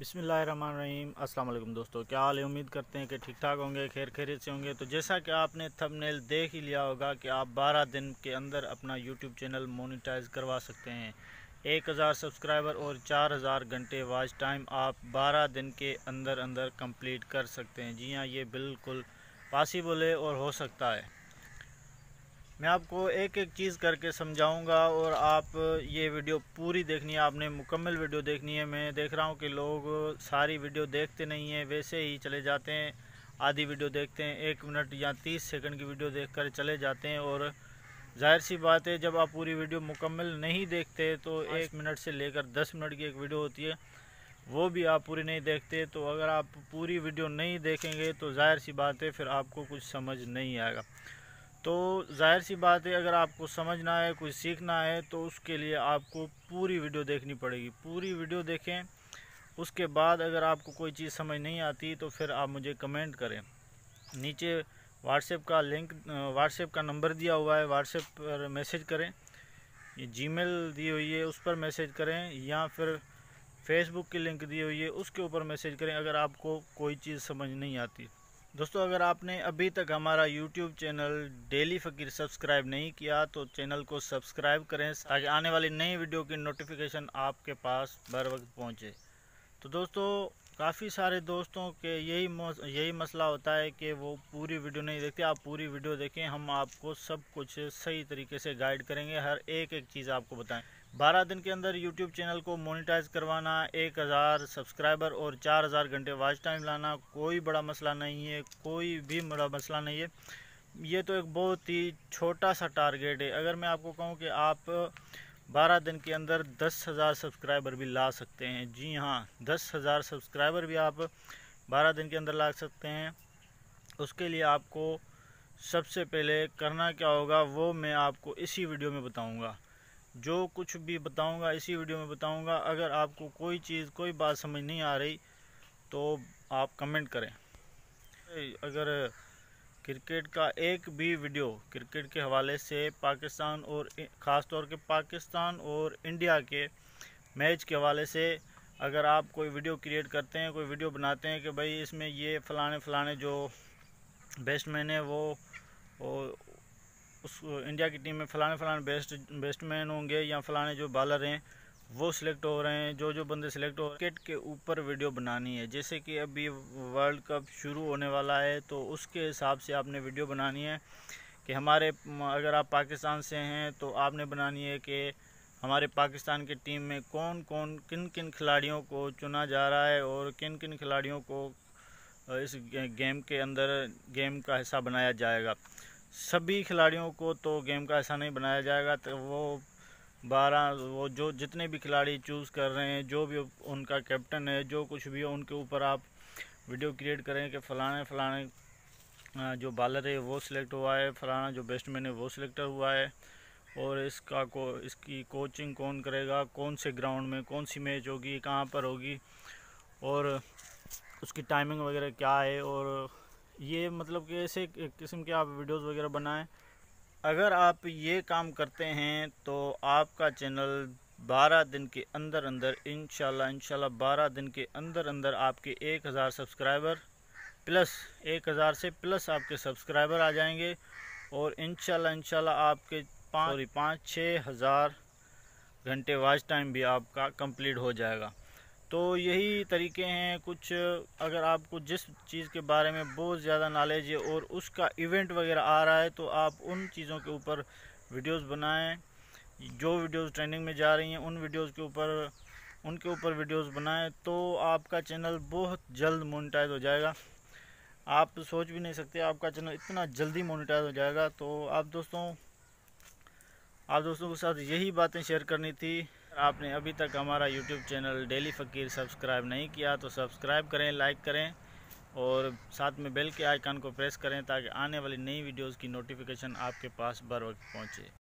बिस्मिल्लाहिर्रहमानिर्रहीम। अस्सलाम वालेकुम दोस्तों, क्या हाल है? उम्मीद करते हैं कि ठीक ठाक होंगे, खैर खैरियत से होंगे। तो जैसा कि आपने थंबनेल देख ही लिया होगा कि आप 12 दिन के अंदर अपना YouTube चैनल मोनेटाइज करवा सकते हैं। 1000 सब्सक्राइबर और 4000 घंटे वॉच टाइम आप 12 दिन के अंदर कंप्लीट कर सकते हैं। जी हाँ, ये बिल्कुल पॉसिबल है और हो सकता है। मैं आपको एक एक चीज़ करके समझाऊंगा और आप ये वीडियो पूरी देखनी है, आपने मुकम्मल वीडियो देखनी है। मैं देख रहा हूं कि लोग सारी वीडियो देखते नहीं हैं, वैसे ही चले जाते हैं, आधी वीडियो देखते हैं, 1 मिनट या 30 सेकंड की वीडियो देखकर चले जाते हैं। और जाहिर सी बात है, जब आप पूरी वीडियो मुकम्मल नहीं देखते तो 1 मिनट से लेकर 10 मिनट की एक वीडियो होती है, वो भी आप पूरी नहीं देखते। तो अगर आप पूरी वीडियो नहीं देखेंगे तो जाहिर सी बात है फिर आपको कुछ समझ नहीं आएगा। तो जाहिर सी बात है, अगर आपको समझना है, कुछ सीखना है, तो उसके लिए आपको पूरी वीडियो देखनी पड़ेगी। पूरी वीडियो देखें, उसके बाद अगर आपको कोई चीज़ समझ नहीं आती तो फिर आप मुझे कमेंट करें। नीचे व्हाट्सएप का लिंक, व्हाट्सएप का नंबर दिया हुआ है, व्हाट्सएप पर मैसेज करें, ये जीमेल दी हुई है उस पर मैसेज करें, या फिर फेसबुक की लिंक दी हुई है उसके ऊपर मैसेज करें अगर आपको कोई चीज़ समझ नहीं आती। दोस्तों, अगर आपने अभी तक हमारा YouTube चैनल डेली फ़कीर सब्सक्राइब नहीं किया तो चैनल को सब्सक्राइब करें ताकि आने वाली नई वीडियो की नोटिफिकेशन आपके पास बर वक्त पहुँचे। तो दोस्तों, काफ़ी सारे दोस्तों के यही मसला होता है कि वो पूरी वीडियो नहीं देखते। आप पूरी वीडियो देखें, हम आपको सब कुछ सही तरीके से गाइड करेंगे, हर एक चीज़ आपको बताएँ। 12 दिन के अंदर YouTube चैनल को मोनेटाइज करवाना, 1000 सब्सक्राइबर और 4000 घंटे वॉच टाइम लाना कोई बड़ा मसला नहीं है, कोई भी बड़ा मसला नहीं है। ये तो एक बहुत ही छोटा सा टारगेट है। अगर मैं आपको कहूँ कि आप 12 दिन के अंदर 10,000 सब्सक्राइबर भी ला सकते हैं, जी हाँ, 10,000 सब्सक्राइबर भी आप 12 दिन के अंदर ला सकते हैं। उसके लिए आपको सबसे पहले करना क्या होगा वो मैं आपको इसी वीडियो में बताऊँगा। जो कुछ भी बताऊंगा इसी वीडियो में बताऊंगा। अगर आपको कोई चीज़, कोई बात समझ नहीं आ रही तो आप कमेंट करें। अगर क्रिकेट का एक भी वीडियो, क्रिकेट के हवाले से पाकिस्तान और ख़ास तौर के पाकिस्तान और इंडिया के मैच के हवाले से अगर आप कोई वीडियो क्रिएट करते हैं, कोई वीडियो बनाते हैं कि भाई इसमें ये फ़लाने जो बैट्समैन है वो उस इंडिया की टीम में फ़लाने बैट्समैन होंगे या फ़लाने जो बॉलर हैं वो सिलेक्ट हो रहे हैं, जो बंदे सिलेक्ट हो रहे हैं, क्रिकेट के ऊपर वीडियो बनानी है। जैसे कि अभी वर्ल्ड कप शुरू होने वाला है तो उसके हिसाब से आपने वीडियो बनानी है कि हमारे, अगर आप पाकिस्तान से हैं तो आपने बनानी है कि हमारे पाकिस्तान की टीम में किन खिलाड़ियों को चुना जा रहा है और किन खिलाड़ियों को इस गेम के अंदर गेम का हिस्सा बनाया जाएगा। सभी खिलाड़ियों को तो गेम का ऐसा नहीं बनाया जाएगा, तो वो जो जितने भी खिलाड़ी चूज़ कर रहे हैं, जो भी उनका कैप्टन है, जो कुछ भी है, उनके ऊपर आप वीडियो क्रिएट करें कि फ़लाने जो बॉलर है वो सिलेक्ट हुआ है, फ़लाना जो बैट्समैन है वो सिलेक्ट हुआ है, और इसकी कोचिंग कौन करेगा, कौन से ग्राउंड में कौन सी मैच होगी, कहाँ पर होगी, और उसकी टाइमिंग वगैरह क्या है। और ये मतलब कि ऐसे किस्म के आप वीडियोस वगैरह बनाएं। अगर आप ये काम करते हैं तो आपका चैनल 12 दिन के अंदर इंशाल्लाह 12 दिन के अंदर आपके 1000 सब्सक्राइबर प्लस 1000 से प्लस आपके सब्सक्राइबर आ जाएंगे और इंशाल्लाह आपके 5-6 हज़ार घंटे वॉच टाइम भी आपका कंप्लीट हो जाएगा। तो यही तरीके हैं कुछ। अगर आपको जिस चीज़ के बारे में बहुत ज़्यादा नॉलेज है और उसका इवेंट वगैरह आ रहा है तो आप उन चीज़ों के ऊपर वीडियोस बनाएं। जो वीडियोस ट्रेंडिंग में जा रही हैं उन वीडियोस के ऊपर वीडियोस बनाएं तो आपका चैनल बहुत जल्द मोनेटाइज हो जाएगा। आप सोच भी नहीं सकते आपका चैनल इतना जल्दी मोनेटाइज हो जाएगा। तो आप दोस्तों के साथ यही बातें शेयर करनी थी। आपने अभी तक हमारा YouTube चैनल डेली फ़कीर सब्सक्राइब नहीं किया तो सब्सक्राइब करें, लाइक करें और साथ में बेल के आइकन को प्रेस करें ताकि आने वाली नई वीडियोस की नोटिफिकेशन आपके पास बर वक्त पहुँचे।